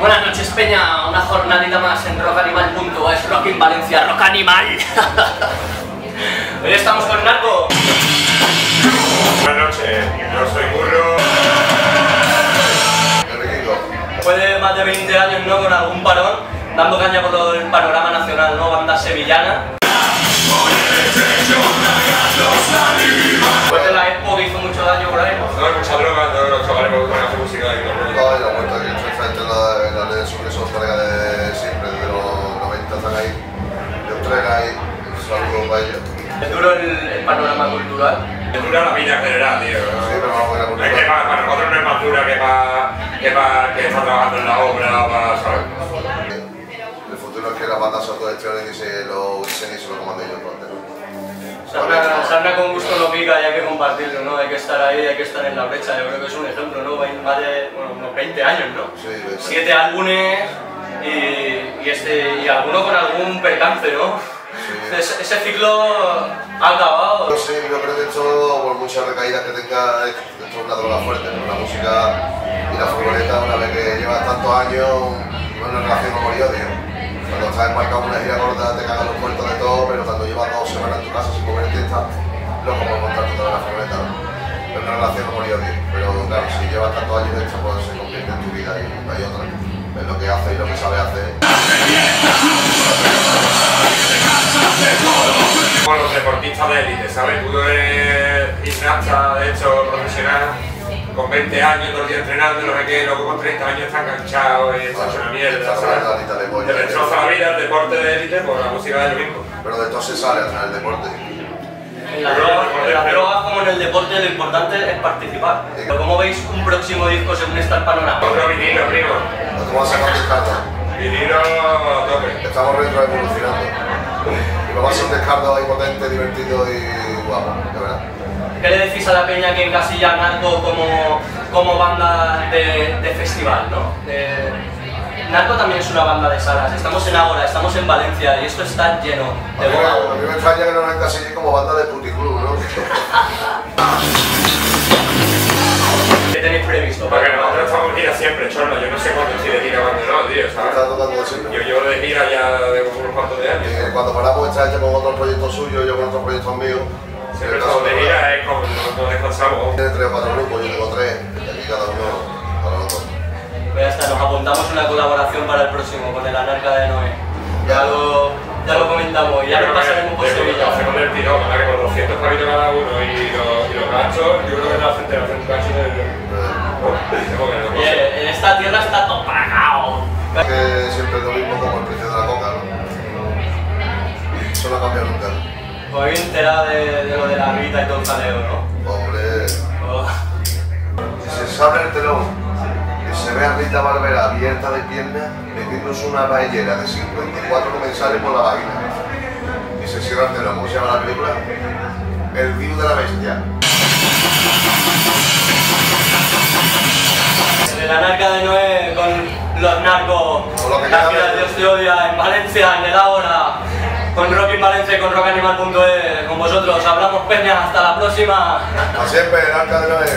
Buenas noches, Peña, una jornadita más en rockanimal.es, Rock in Valencia, Rock Animal. Hoy estamos con Narco. Buenas noches, yo soy Curro. Después de más de 20 años, ¿no?, con algún parón, dando caña por todo el panorama nacional, ¿no? Banda sevillana. Después de la expo que hizo mucho daño por ahí. No hay mucha broma, no nos chocaremos con la música y con el rollo. No, yo he hecho frente a la ley de sucesos carga de siempre, desde los 90 están ahí. Yo traigo ahí, saludo para ellos. ¿Es duro el panorama cultural? Es dura la vida en general, tío. Sí, pero vamos a ver. Es que para nosotros no es más dura que para que está trabajando en la obra o para, ¿sabes? El futuro es que las bandas se autogestionen y se lo coman ellos, ¿no? Sarna con gusto no pica y hay que compartirlo, ¿no? Hay que estar ahí, hay que estar en la brecha. Yo creo que es un ejemplo, ¿no? Vale, bueno, unos 20 años, ¿no? Sí, 20. 7 álbumes y alguno con algún percance, ¿no? Sí. Ese ciclo ha acabado. Sí, yo creo que esto, por muchas recaídas que tenga, esto es una droga fuerte, ¿no? La música y la futboleta, una vez que llevas tantos años, una relación como yo, tío. Cuando estás embarcado en una gira gorda, te cagan los puertos de todo, pero cuando llevas 2 semanas en tu casa sin comerte, estás loco por montarte toda la furgoneta, ¿no? Es una relación como yo, tío. Pero claro, si llevas tantos años de esto, pues se convierte en tu vida y no hay otra. Es lo que haces y lo que sabes hacer. Bueno, los deportistas de élite, ¿sabes? Tú eres gimnasta, de hecho, profesional, con 20 años, 2 días entrenando, no sé qué, luego con 30 años está enganchado y está hecho una mierda, ¿sabes? Te destroza la vida el deporte de élite por la música de lo mismo. Pero de todo se sale al final el deporte. En las drogas, como en el deporte, lo importante es participar. Pero ¿cómo veis un próximo disco según está el panorama? Otro vinilo, primo. Nos vamos a descartar. Vinilo a tope. Estamos retroevolucionando. Y nos va a ser un descargo ahí potente, divertido y guapo, de verdad. ¿Qué le decís a la peña que encasilla Narco como banda de festival, ¿no? Narco también es una banda de salas, estamos en Ágora, estamos en Valencia y esto está lleno de bola. A mí me extraña que no nos encasillen como banda de puticlub, ¿no? ¿Qué tenéis previsto? Porque nosotros estamos de gira siempre, chorno, yo no sé cuándo estoy de gira, cuándo no, tío, ¿sabes? Está tocando así, ¿no? Yo llevo de gira ya de unos cuantos de años. Cuando paramos esta gente con otros proyectos suyos, yo con otros proyectos míos. Siempre estamos de gira, es como nosotros descansamos. Tiene 3 o 4 grupos, yo tengo 3, de aquí cada uno para los dos. Pues ya está, nos apuntamos una colaboración para el próximo con el Anarka de Noé. Ya lo comentamos, ya nos pasaremos por Sevilla. Se convertirá, ¿no? Que con 200 pavitos cada uno y los gachos, yo creo que la gente va a hacer un cacho de... En esta tierra está todo pagado. Que siempre es lo mismo como el precio de la coca, ¿no? Eso no ha cambiado nunca. Pues bien enterado de lo de la Rita y todo el jaleo, ¿no? Hombre... Si se abre el telón, se ve a Rita Barbera abierta de piernas, metiéndose una paellera de 54 comensales por la vagina. Y se cierra el telón. ¿Cómo se llama la película? El virus de la bestia. En el Anarka de Noé, con los narcos, con la ciudad de Dios Te Odia, en Valencia, en el Ágora, con Rock in Valencia y con rockanimal.es, con vosotros. Hablamos, peña, hasta la próxima. Hasta siempre, Anarka de Noé.